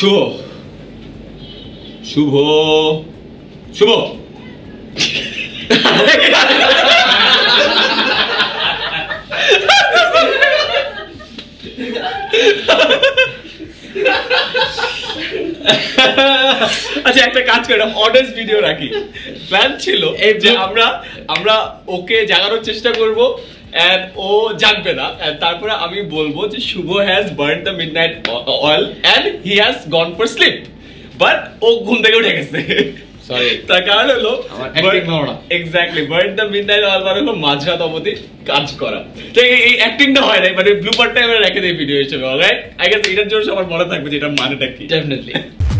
शुभ शुभ शुभ আচ্ছা একটা কাজ করলাম অডিয়েন্স ভিডিও রাখি প্ল্যান ছিল যে আমরা আমরা ওকে জাগানোর চেষ্টা করব এন্ড ও জাগবে না এন্ড তারপরে আমি বলবো যে Shubho has burn the midnight oil and he has gone for sleep but ও ঘুম থেকে উঠে গেছে সরি তার কারণ হলো exactly burn the midnight oil মানে হলো মাঝরাত অবধি কাজ করা তো এই অ্যাক্টিংটা হয় না মানে ব্লুপারটা আমরা রেখে দেই ভিডিও হিসেবে অলরাইট আই গেস এটার জন্য সবার মনে থাকবে যে এটা মানেটা কি ডেফিনেটলি